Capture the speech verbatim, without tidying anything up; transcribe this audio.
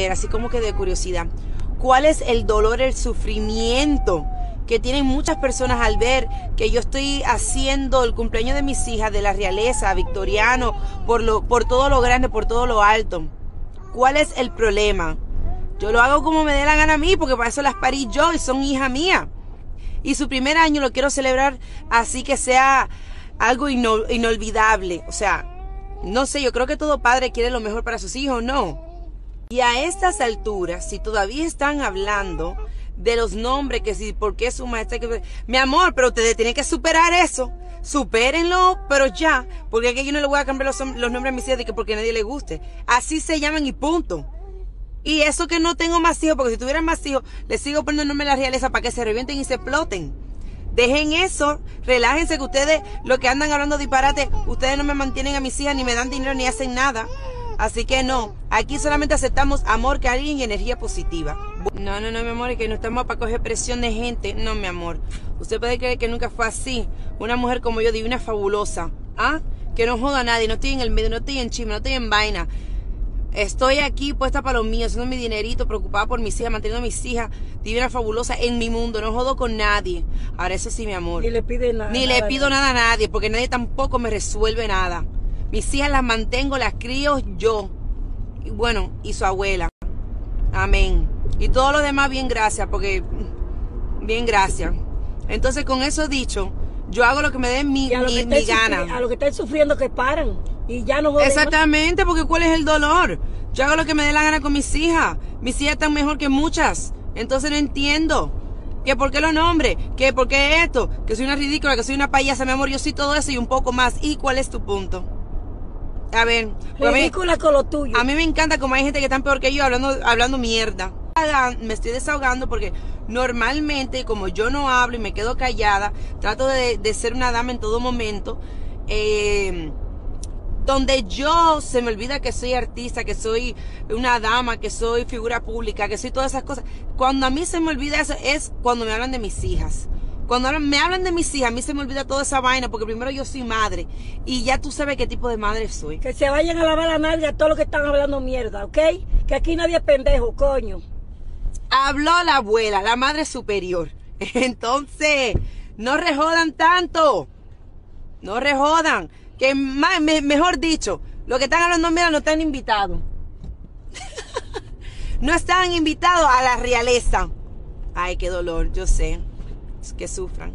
saber, así como que de curiosidad, ¿cuál es el dolor, el sufrimiento que tienen muchas personas al ver que yo estoy haciendo el cumpleaños de mis hijas, de la realeza, victoriano, por, lo, por todo lo grande, por todo lo alto? ¿Cuál es el problema? Yo lo hago como me dé la gana a mí, porque para eso las parí yo y son hija mía. Y su primer año lo quiero celebrar así que sea algo ino- inolvidable. O sea, no sé, yo creo que todo padre quiere lo mejor para sus hijos, ¿no? Y a estas alturas, si todavía están hablando de los nombres, que si, ¿por qué su maestra? Que, mi amor, pero ustedes tienen que superar eso. Supérenlo, pero ya. Porque aquí yo no le voy a cambiar los, los nombres a mis hijas de que porque a nadie le guste. Así se llaman y punto. Y eso que no tengo más hijos, porque si tuvieran más hijos, les sigo poniendo el nombre de la realeza para que se revienten y se exploten. Dejen eso, relájense, que ustedes, los que andan hablando disparate, ustedes no me mantienen a mis hijas, ni me dan dinero, ni hacen nada. Así que no, aquí solamente aceptamos amor, cariño y energía positiva. No, no, no, mi amor, es que no estamos para coger presión de gente. No, mi amor, usted puede creer que nunca fue así. Una mujer como yo, divina, fabulosa, ¿ah? Que no joda a nadie, no estoy en el medio, no estoy en chisme, no estoy en vaina. Estoy aquí puesta para los míos, haciendo mi dinerito, preocupada por mis hijas, manteniendo a mis hijas, divina, fabulosa en mi mundo. No jodo con nadie. Ahora eso sí, mi amor. Ni le pide nada. Ni le pido nada a nadie, porque nadie tampoco me resuelve nada. Mis hijas las mantengo, las crío yo. Y bueno, y su abuela. Amén. Y todo lo demás, bien gracias, porque... Bien gracias. Entonces, con eso dicho, yo hago lo que me dé mi, mi, mi gana. A los que están sufriendo, que paran. Y ya no joden. Exactamente, porque ¿cuál es el dolor? Yo hago lo que me dé la gana con mis hijas. Mis hijas están mejor que muchas. Entonces no entiendo. ¿Que por qué los nombres? ¿Que por qué esto? Que soy una ridícula, que soy una payasa. Mi amor, yo sí todo eso y un poco más. ¿Y cuál es tu punto? A ver, pues ridícula a mí, con lo tuyo. A mí me encanta como hay gente que está peor que yo hablando, hablando mierda. Me estoy desahogando porque normalmente, como yo no hablo y me quedo callada, trato de, de ser una dama en todo momento, eh, donde yo se me olvida que soy artista, que soy una dama, que soy figura pública, que soy todas esas cosas. Cuando a mí se me olvida eso es cuando me hablan de mis hijas. Cuando me hablan de mis hijas, a mí se me olvida toda esa vaina, porque primero yo soy madre, y ya tú sabes qué tipo de madre soy. Que se vayan a lavar la nalga a todos los que están hablando mierda, ¿ok? Que aquí nadie es pendejo, coño. Habló la abuela, la madre superior. Entonces, no rejodan tanto. No rejodan. Que más, me, mejor dicho, los que están hablando mierda no están invitados. No están invitados a la realeza. Ay, qué dolor, yo sé. Que sufran.